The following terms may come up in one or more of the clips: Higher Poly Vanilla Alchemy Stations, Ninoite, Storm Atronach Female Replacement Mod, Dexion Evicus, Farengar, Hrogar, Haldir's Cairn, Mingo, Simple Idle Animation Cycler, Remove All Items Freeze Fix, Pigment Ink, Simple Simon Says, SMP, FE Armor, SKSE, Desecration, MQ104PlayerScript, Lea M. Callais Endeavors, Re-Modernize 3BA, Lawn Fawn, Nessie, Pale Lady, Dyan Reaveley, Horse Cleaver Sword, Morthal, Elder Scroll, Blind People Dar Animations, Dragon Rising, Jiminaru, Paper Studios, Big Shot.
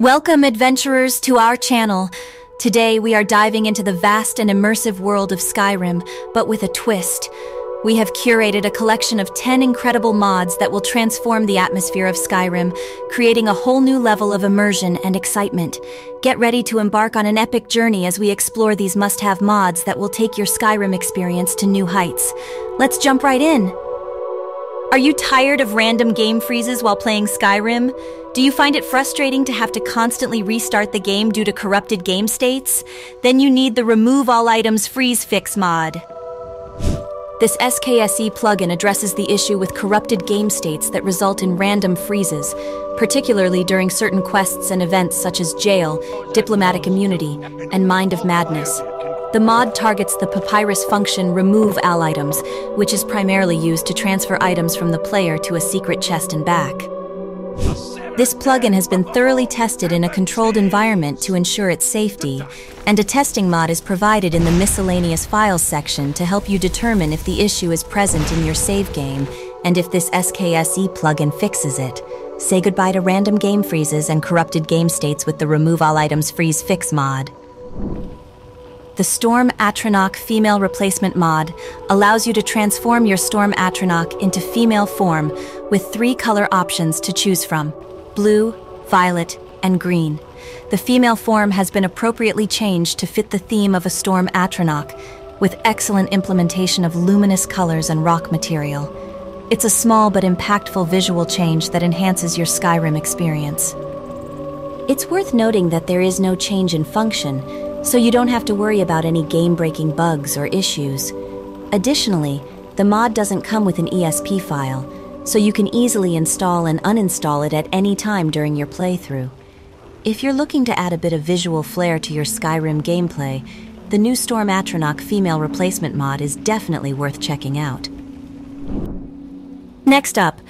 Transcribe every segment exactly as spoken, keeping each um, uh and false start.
Welcome, adventurers, to our channel. Today we are diving into the vast and immersive world of Skyrim, but with a twist. We have curated a collection of ten incredible mods that will transform the atmosphere of Skyrim, creating a whole new level of immersion and excitement. Get ready to embark on an epic journey as we explore these must-have mods that will take your Skyrim experience to new heights. Let's jump right in! Are you tired of random game freezes while playing Skyrim? Do you find it frustrating to have to constantly restart the game due to corrupted game states? Then you need the Remove All Items Freeze Fix mod. This S K S E plugin addresses the issue with corrupted game states that result in random freezes, particularly during certain quests and events such as Jail, Diplomatic Immunity, and Mind of Madness. The mod targets the Papyrus function Remove All Items, which is primarily used to transfer items from the player to a secret chest and back. This plugin has been thoroughly tested in a controlled environment to ensure its safety, and a testing mod is provided in the Miscellaneous Files section to help you determine if the issue is present in your save game and if this S K S E plugin fixes it. Say goodbye to random game freezes and corrupted game states with the Remove All Items Freeze Fix mod. The Storm Atronach Female Replacement Mod allows you to transform your Storm Atronach into female form with three color options to choose from: blue, violet, and green. The female form has been appropriately changed to fit the theme of a Storm Atronach, with excellent implementation of luminous colors and rock material. It's a small but impactful visual change that enhances your Skyrim experience. It's worth noting that there is no change in function, so you don't have to worry about any game-breaking bugs or issues. Additionally, the mod doesn't come with an E S P file, so you can easily install and uninstall it at any time during your playthrough. If you're looking to add a bit of visual flair to your Skyrim gameplay, the new Storm Atronach Female Replacement mod is definitely worth checking out. Next up,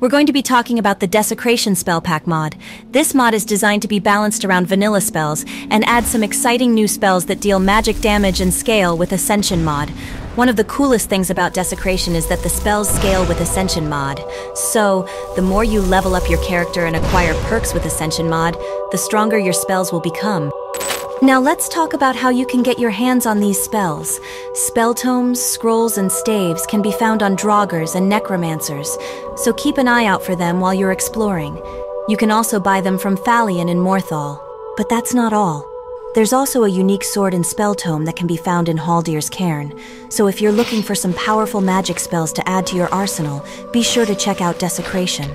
we're going to be talking about the Desecration Spell Pack mod. This mod is designed to be balanced around vanilla spells and adds some exciting new spells that deal magic damage and scale with Ascension mod. One of the coolest things about Desecration is that the spells scale with Ascension mod. So, the more you level up your character and acquire perks with Ascension mod, the stronger your spells will become. Now let's talk about how you can get your hands on these spells. Spell tomes, scrolls, and staves can be found on draugrs and necromancers, so keep an eye out for them while you're exploring. You can also buy them from Falion and Morthal. But that's not all. There's also a unique sword and spell tome that can be found in Haldir's Cairn, so if you're looking for some powerful magic spells to add to your arsenal, be sure to check out Desecration.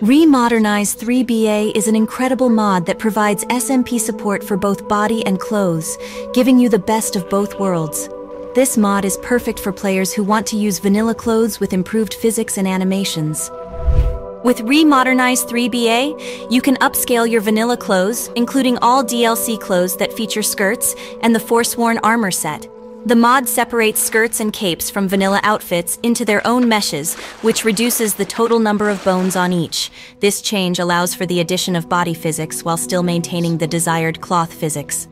Re-Modernize three B A is an incredible mod that provides S M P support for both body and clothes, giving you the best of both worlds. This mod is perfect for players who want to use vanilla clothes with improved physics and animations. With Re-Modernize three B A, you can upscale your vanilla clothes, including all D L C clothes that feature skirts and the Forsworn Armor Set. The mod separates skirts and capes from vanilla outfits into their own meshes, which reduces the total number of bones on each. This change allows for the addition of body physics while still maintaining the desired cloth physics.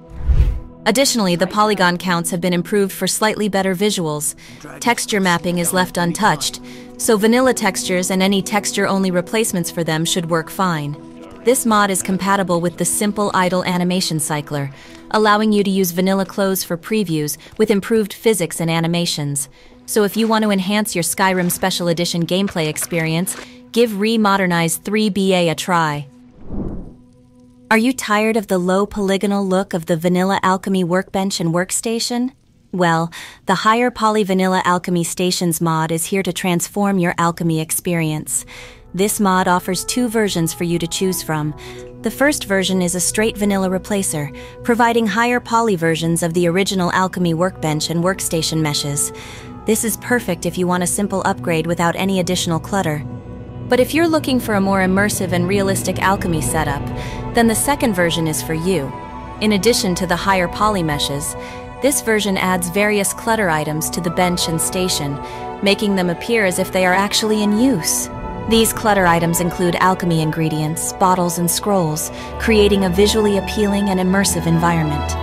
Additionally, the polygon counts have been improved for slightly better visuals. Texture mapping is left untouched, so vanilla textures and any texture-only replacements for them should work fine. This mod is compatible with the Simple Idle Animation Cycler, allowing you to use vanilla clothes for previews with improved physics and animations. So if you want to enhance your Skyrim Special Edition gameplay experience, give Re-Modernize three B A a try. Are you tired of the low polygonal look of the Vanilla Alchemy workbench and workstation? Well, the Higher Poly Vanilla Alchemy Stations mod is here to transform your alchemy experience. This mod offers two versions for you to choose from. The first version is a straight vanilla replacer, providing higher poly versions of the original alchemy workbench and workstation meshes. This is perfect if you want a simple upgrade without any additional clutter. But if you're looking for a more immersive and realistic alchemy setup, then the second version is for you. In addition to the higher poly meshes, this version adds various clutter items to the bench and station, making them appear as if they are actually in use. These clutter items include alchemy ingredients, bottles, and scrolls, creating a visually appealing and immersive environment.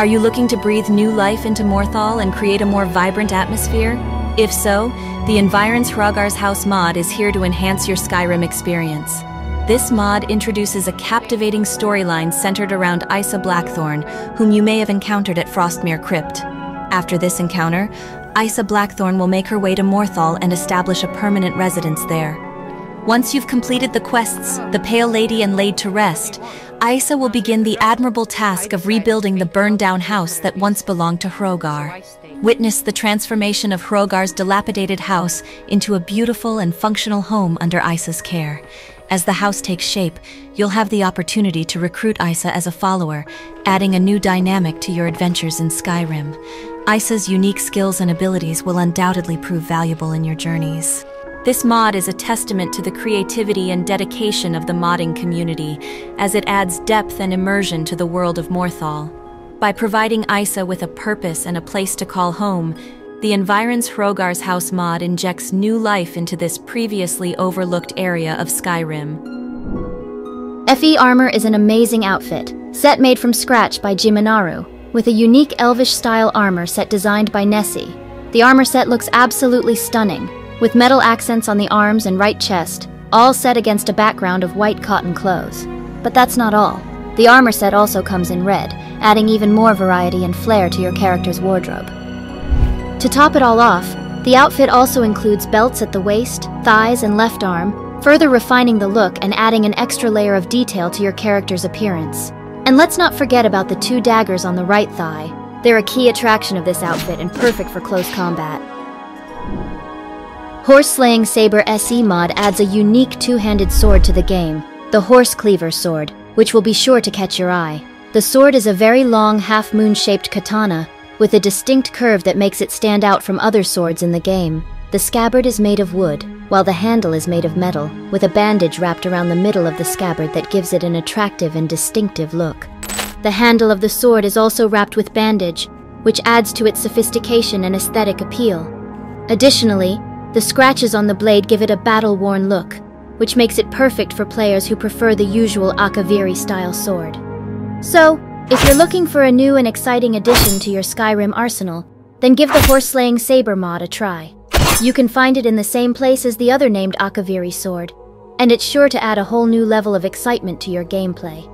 Are you looking to breathe new life into Morthal and create a more vibrant atmosphere? If so, the Environs Hrogar's House mod is here to enhance your Skyrim experience. This mod introduces a captivating storyline centered around Isa Blackthorn, whom you may have encountered at Frostmere Crypt. After this encounter, Isa Blackthorn will make her way to Morthal and establish a permanent residence there. Once you've completed the quests, The Pale Lady and Laid to Rest, Isa will begin the admirable task of rebuilding the burned-down house that once belonged to Hrogar. Witness the transformation of Hrogar's dilapidated house into a beautiful and functional home under Isa's care. As the house takes shape, you'll have the opportunity to recruit Isa as a follower, adding a new dynamic to your adventures in Skyrim. Isa's unique skills and abilities will undoubtedly prove valuable in your journeys. This mod is a testament to the creativity and dedication of the modding community, as it adds depth and immersion to the world of Morthal. By providing Isa with a purpose and a place to call home, the Environs Hrogar's House mod injects new life into this previously overlooked area of Skyrim. F E Armor is an amazing outfit, set made from scratch by Jiminaru, with a unique elvish-style armor set designed by Nessie. The armor set looks absolutely stunning, with metal accents on the arms and right chest, all set against a background of white cotton clothes. But that's not all. The armor set also comes in red, adding even more variety and flair to your character's wardrobe. To top it all off, the outfit also includes belts at the waist, thighs, and left arm, further refining the look and adding an extra layer of detail to your character's appearance. And let's not forget about the two daggers on the right thigh. They're a key attraction of this outfit and perfect for close combat. Horse Slaying Saber S E mod adds a unique two-handed sword to the game, the Horse Cleaver Sword, which will be sure to catch your eye. The sword is a very long half-moon-shaped katana with a distinct curve that makes it stand out from other swords in the game. The scabbard is made of wood, while the handle is made of metal, with a bandage wrapped around the middle of the scabbard that gives it an attractive and distinctive look. The handle of the sword is also wrapped with bandage, which adds to its sophistication and aesthetic appeal. Additionally, the scratches on the blade give it a battle-worn look, which makes it perfect for players who prefer the usual Akaviri-style sword. So, if you're looking for a new and exciting addition to your Skyrim arsenal, then give the Horse Slaying Saber mod a try. You can find it in the same place as the other named Akaviri sword, and it's sure to add a whole new level of excitement to your gameplay.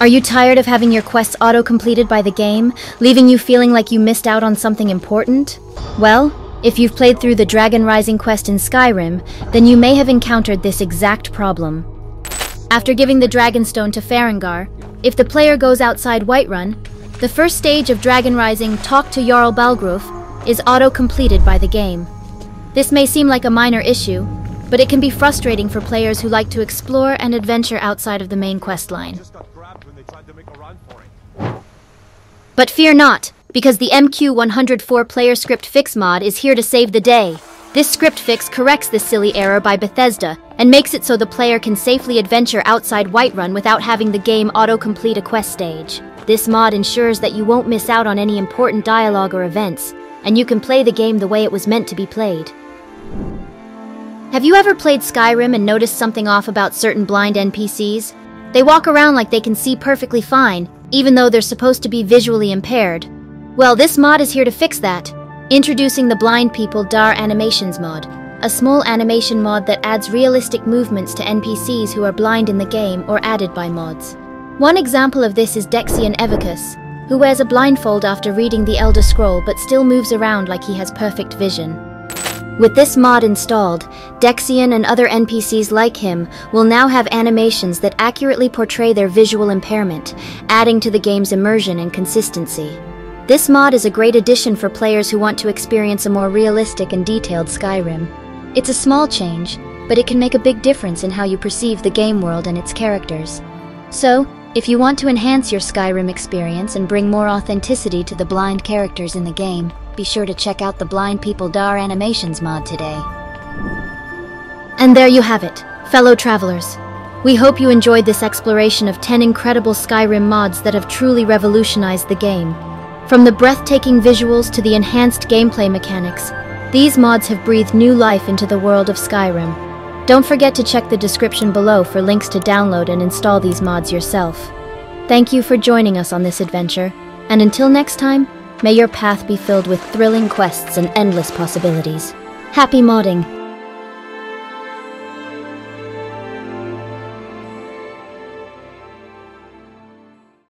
Are you tired of having your quests auto-completed by the game, leaving you feeling like you missed out on something important? Well, if you've played through the Dragon Rising quest in Skyrim, then you may have encountered this exact problem. After giving the Dragonstone to Farengar, if the player goes outside Whiterun, the first stage of Dragon Rising Talk to Jarl Balgruuf is auto-completed by the game. This may seem like a minor issue, but it can be frustrating for players who like to explore and adventure outside of the main quest line. But fear not! Because the M Q one oh four player script fix mod is here to save the day. This script fix corrects this silly error by Bethesda and makes it so the player can safely adventure outside Whiterun without having the game auto-complete a quest stage. This mod ensures that you won't miss out on any important dialogue or events, and you can play the game the way it was meant to be played. Have you ever played Skyrim and noticed something off about certain blind N P Cs? They walk around like they can see perfectly fine, even though they're supposed to be visually impaired. Well, this mod is here to fix that. Introducing the Blind People Dar Animations mod, a small animation mod that adds realistic movements to N P Cs who are blind in the game or added by mods. One example of this is Dexion Evicus, who wears a blindfold after reading the Elder Scroll but still moves around like he has perfect vision. With this mod installed, Dexion and other N P Cs like him will now have animations that accurately portray their visual impairment, adding to the game's immersion and consistency. This mod is a great addition for players who want to experience a more realistic and detailed Skyrim. It's a small change, but it can make a big difference in how you perceive the game world and its characters. So, if you want to enhance your Skyrim experience and bring more authenticity to the blind characters in the game, be sure to check out the Blind People Dar Animations mod today. And there you have it, fellow travelers. We hope you enjoyed this exploration of ten incredible Skyrim mods that have truly revolutionized the game. From the breathtaking visuals to the enhanced gameplay mechanics, these mods have breathed new life into the world of Skyrim. Don't forget to check the description below for links to download and install these mods yourself. Thank you for joining us on this adventure, and until next time, may your path be filled with thrilling quests and endless possibilities. Happy modding!